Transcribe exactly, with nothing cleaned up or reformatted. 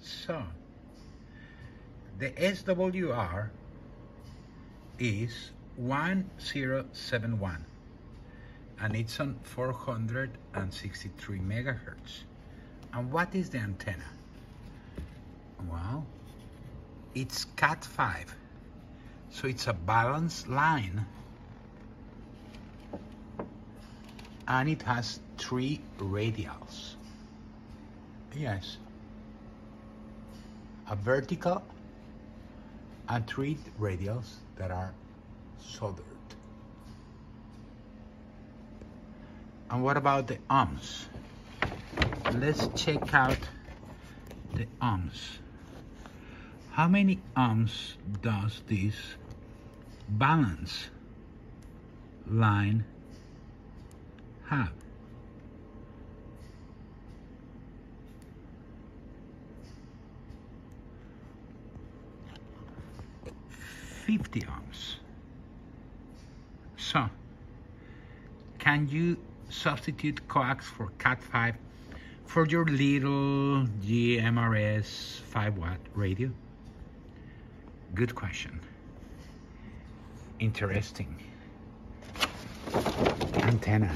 So the S W R is one zero seven one and it's on four hundred sixty-three megahertz. And what is the antenna? Well, it's Cat five, so it's a balanced line and it has three radials. Yes, a vertical and three radials that are soldered. And what about the ohms? Let's check out the ohms. How many ohms does this balance line have? fifty ohms. So, can you substitute coax for Cat five for your little G M R S five watt radio? Good question. Interesting antenna.